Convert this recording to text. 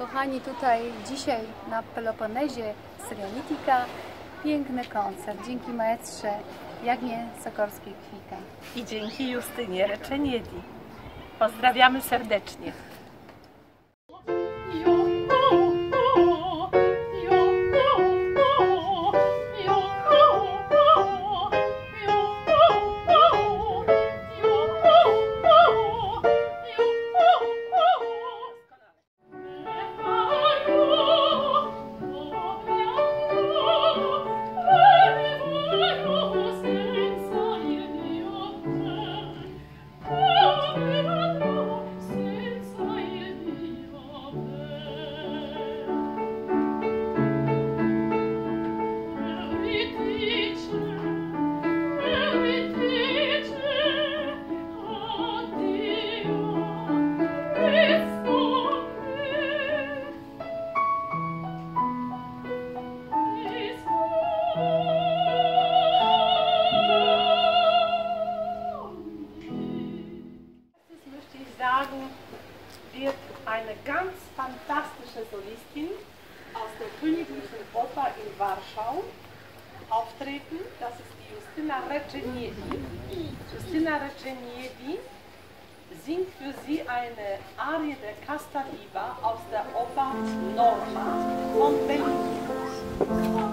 Kochani, tutaj dzisiaj na Peloponezie Syrianitika piękny koncert dzięki maestrze Jagnie Sokorskiej-Kwika. I dzięki Justynie Reczeniedi. Pozdrawiamy serdecznie. Wird eine ganz fantastische Solistin aus der Königlichen Oper in Warschau auftreten. Das ist die Justyna Reczeniedi. Justyna Reczeniedi singt für sie eine Arie der Casta Diva aus der Oper Norma von Bellini.